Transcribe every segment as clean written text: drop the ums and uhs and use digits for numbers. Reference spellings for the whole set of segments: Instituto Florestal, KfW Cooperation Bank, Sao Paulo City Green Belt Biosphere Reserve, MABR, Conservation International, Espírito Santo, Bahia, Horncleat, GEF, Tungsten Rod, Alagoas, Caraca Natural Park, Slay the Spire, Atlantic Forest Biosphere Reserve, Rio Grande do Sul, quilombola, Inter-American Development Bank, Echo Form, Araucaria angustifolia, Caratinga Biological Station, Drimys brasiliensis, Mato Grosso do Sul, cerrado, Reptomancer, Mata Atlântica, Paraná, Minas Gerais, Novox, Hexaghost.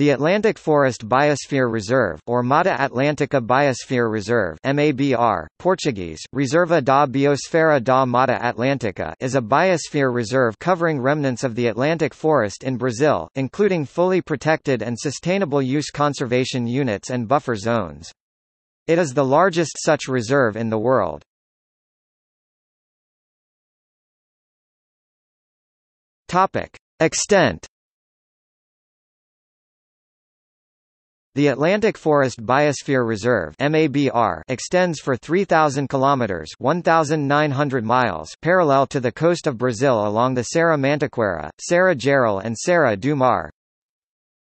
The Atlantic Forest Biosphere Reserve, or Mata Atlântica Biosphere Reserve (MABR), Portuguese, Reserva da Biosfera da Mata Atlântica, is a biosphere reserve covering remnants of the Atlantic forest in Brazil, including fully protected and sustainable use conservation units and buffer zones. It is the largest such reserve in the world. Extent. The Atlantic Forest Biosphere Reserve (MABR) extends for 3,000 kilometers (1,900 miles) parallel to the coast of Brazil along the Serra Mantiqueira, Serra Geral, and Serra do Mar.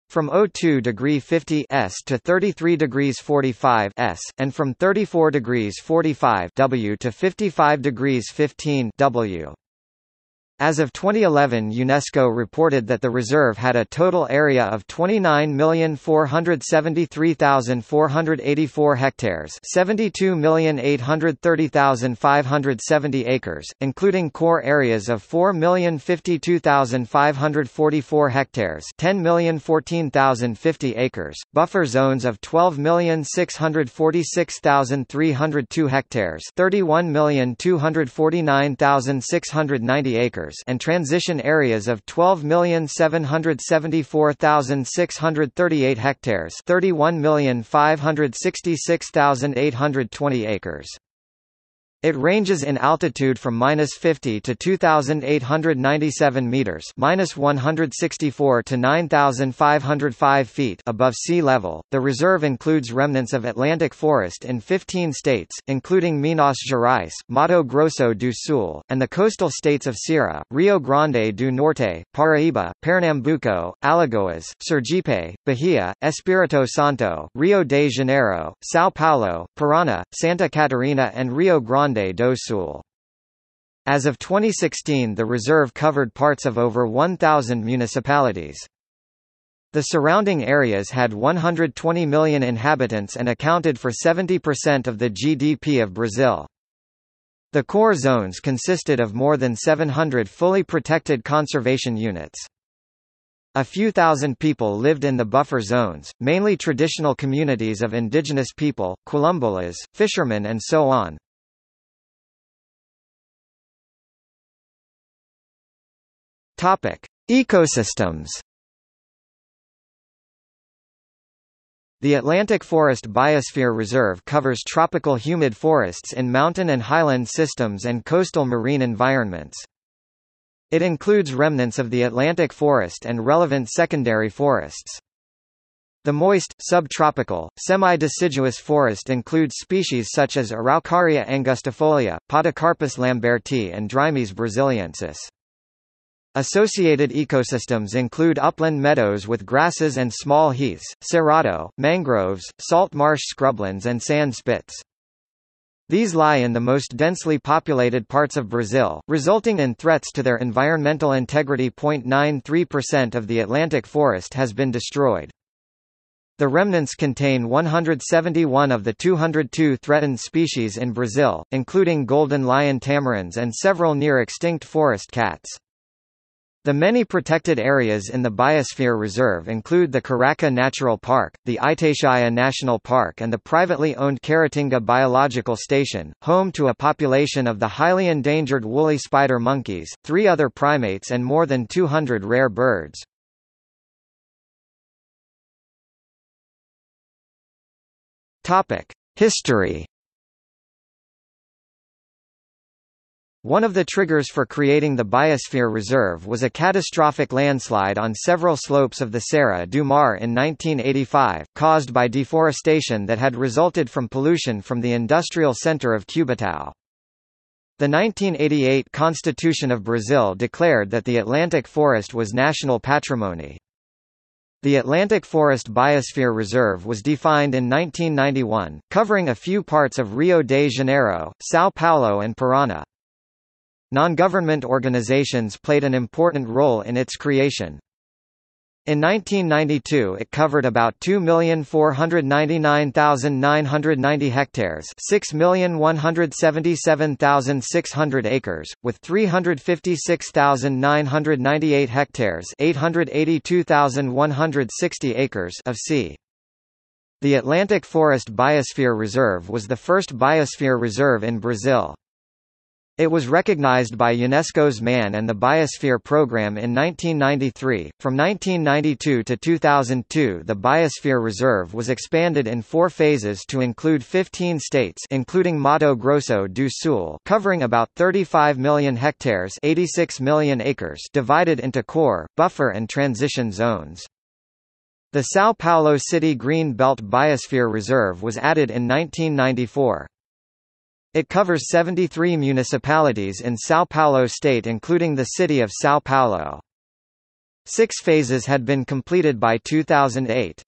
From 02°50 S to 33°45 S, and from 34°45 W to 55°15 W. As of 2011, UNESCO reported that the reserve had a total area of 29,473,484 hectares, 72,830,570 acres, including core areas of 4,052,544 hectares, 10,014,050 acres, buffer zones of 12,646,302 hectares, 31,249,690 acres, and transition areas of 12,774,638 hectares, 31,566,820 acres. It ranges in altitude from -50 to 2,897 meters, (-164 to 9,505 feet) above sea level. The reserve includes remnants of Atlantic forest in 15 states, including Minas Gerais, Mato Grosso do Sul, and the coastal states of Ceará, Rio Grande do Norte, Paraíba, Pernambuco, Alagoas, Sergipe, Bahia, Espírito Santo, Rio de Janeiro, São Paulo, Paraná, Santa Catarina, and Rio Grande do Sul. As of 2016, the reserve covered parts of over 1,000 municipalities. The surrounding areas had 120 million inhabitants and accounted for 70% of the GDP of Brazil. The core zones consisted of more than 700 fully protected conservation units. A few thousand people lived in the buffer zones, mainly traditional communities of indigenous people, quilombolas, fishermen, and so on. Topic: Ecosystems. The Atlantic Forest Biosphere Reserve covers tropical humid forests in mountain and highland systems and coastal marine environments. It includes remnants of the Atlantic forest and relevant secondary forests. The moist, subtropical, semi-deciduous forest includes species such as Araucaria angustifolia, Podocarpus lambertii, and Drimys brasiliensis. Associated ecosystems include upland meadows with grasses and small heaths, cerrado, mangroves, salt marsh scrublands, and sand spits. These lie in the most densely populated parts of Brazil, resulting in threats to their environmental integrity. 0.93% of the Atlantic forest has been destroyed. The remnants contain 171 of the 202 threatened species in Brazil, including golden lion tamarins and several near-extinct forest cats. The many protected areas in the Biosphere Reserve include the Caraca Natural Park, the Itatiaia National Park, and the privately owned Caratinga Biological Station, home to a population of the highly endangered woolly spider monkeys, 3 other primates, and more than 200 rare birds. History. One of the triggers for creating the Biosphere Reserve was a catastrophic landslide on several slopes of the Serra do Mar in 1985, caused by deforestation that had resulted from pollution from the industrial center of Cubatão. The 1988 Constitution of Brazil declared that the Atlantic Forest was national patrimony. The Atlantic Forest Biosphere Reserve was defined in 1991, covering a few parts of Rio de Janeiro, São Paulo, and Paraná. Non-government organizations played an important role in its creation. In 1992 it covered about 2,499,990 hectares, 6,177,600 acres, with 356,998 hectares, 882,160 acres of sea. The Atlantic Forest Biosphere Reserve was the first biosphere reserve in Brazil. It was recognized by UNESCO's Man and the Biosphere Program in 1993. From 1992 to 2002, the Biosphere Reserve was expanded in 4 phases to include 15 states, including Mato Grosso do Sul, covering about 35 million hectares, 86 million acres, divided into core, buffer, and transition zones. The Sao Paulo City Green Belt Biosphere Reserve was added in 1994. It covers 73 municipalities in São Paulo state, including the city of São Paulo. 6 phases had been completed by 2008.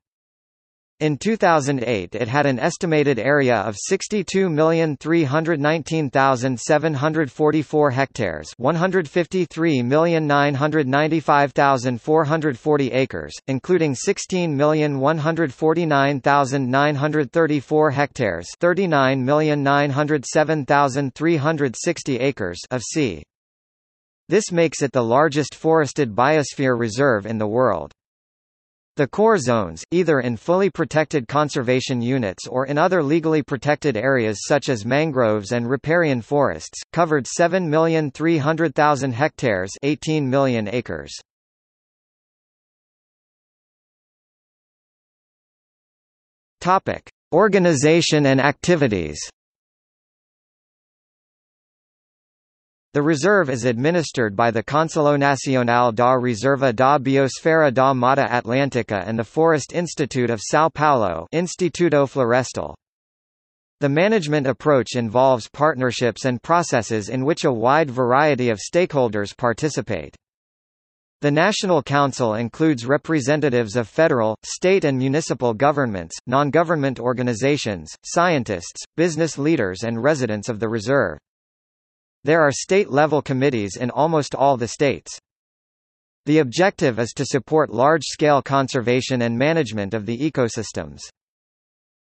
In 2008 it had an estimated area of 62,319,744 hectares, 153,995,440 acres, including 16,149,934 hectares, 39,907,360 acres of sea. This makes it the largest forested biosphere reserve in the world. The core zones, either in fully protected conservation units or in other legally protected areas such as mangroves and riparian forests, covered 7,300,000 hectares, 18 million acres. Topic: Organization and activities. The reserve is administered by the Conselho Nacional da Reserva da Biosfera da Mata Atlântica and the Forest Institute of São Paulo, Instituto Florestal. The management approach involves partnerships and processes in which a wide variety of stakeholders participate. The National Council includes representatives of federal, state and municipal governments, non-government organizations, scientists, business leaders and residents of the reserve. There are state-level committees in almost all the states. The objective is to support large-scale conservation and management of the ecosystems.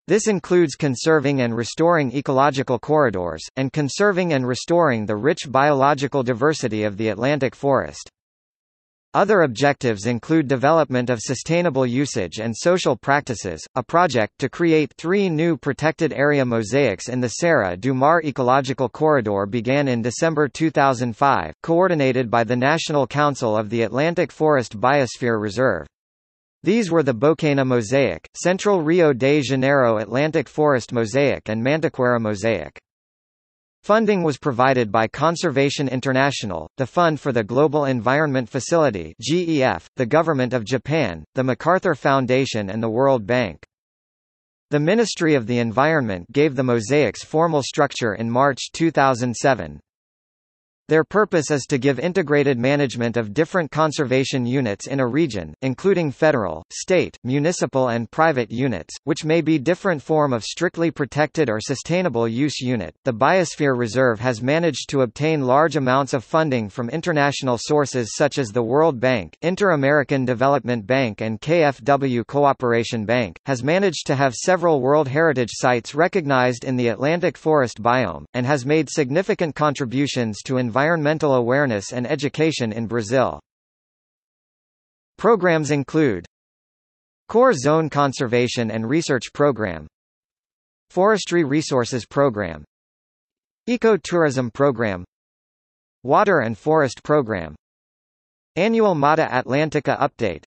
This includes conserving and restoring ecological corridors, and conserving and restoring the rich biological diversity of the Atlantic forest. Other objectives include development of sustainable usage and social practices, a project to create 3 new protected area mosaics in the Serra do Mar ecological corridor began in December 2005, coordinated by the National Council of the Atlantic Forest Biosphere Reserve. These were the Bocaina Mosaic, Central Rio de Janeiro Atlantic Forest Mosaic and Mantiqueira Mosaic. Funding was provided by Conservation International, the Fund for the Global Environment Facility (GEF), the Government of Japan, the MacArthur Foundation and the World Bank. The Ministry of the Environment gave the mosaics formal structure in March 2007. Their purpose is to give integrated management of different conservation units in a region, including federal, state, municipal and private units, which may be different form of strictly protected or sustainable use unit. The Biosphere Reserve has managed to obtain large amounts of funding from international sources such as the World Bank, Inter-American Development Bank and KfW Cooperation Bank, has managed to have several World Heritage Sites recognized in the Atlantic Forest biome, and has made significant contributions to environmental awareness and education in Brazil. Programs include Core Zone Conservation and Research Program, Forestry Resources Program, Ecotourism Program, Water and Forest Program, Annual Mata Atlântica Update,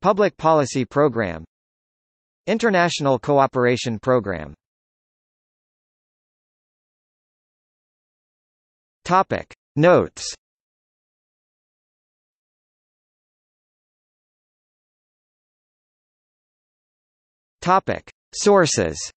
Public Policy Program, International Cooperation Program. Topic Notes. Topic Sources.